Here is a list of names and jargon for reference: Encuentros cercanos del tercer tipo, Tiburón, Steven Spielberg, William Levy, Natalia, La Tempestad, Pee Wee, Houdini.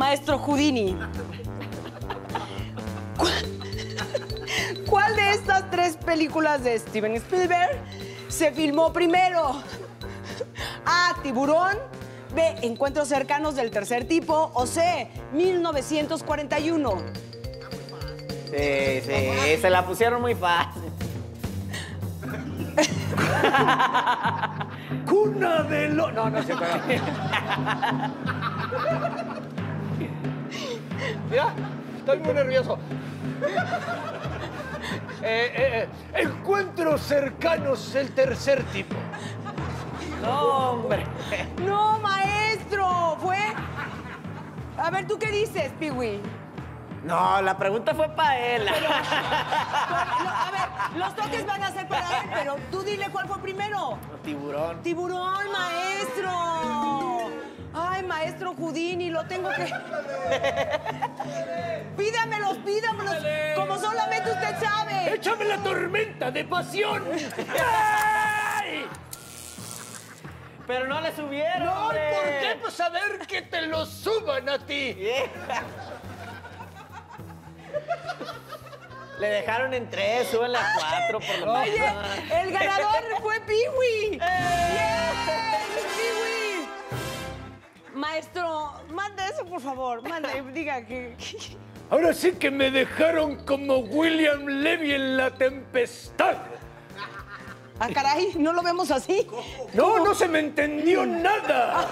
maestro Houdini. ¿Cuál de estas tres películas de Steven Spielberg se filmó primero? A, Tiburón; B, Encuentros cercanos del tercer tipo; o C, 1941. Sí, se la pusieron muy fácil. Cuna de lo... No, no se puede. Mira, estoy muy nervioso. Encuentros cercanos del tercer tipo. No, hombre. No, maestro. Fue... A ver, ¿tú qué dices, Pee Wee? No, la pregunta fue para él. Pero, a ver, los toques van a ser para él, pero tú dile cuál fue primero. Tiburón. Tiburón, maestro. Ay, maestro Houdini, lo tengo que... Pídamelos, pídamelos, como solamente usted sabe. Échame la tormenta de pasión. ¡Ay! Pero no le subieron. No, ¿por qué? Pues a ver que te lo suban a ti. Yeah. Le dejaron en 3, suben las 4 por lo menos. Oye, el ganador fue Pee Wee. ¡Eh! Yeah, Pee Wee. Maestro, manda eso, por favor. Manda, diga que... Ahora sí que me dejaron como William Levy en La Tempestad. Ah, caray, ¿no lo vemos así? ¿Cómo? No, no se me entendió nada.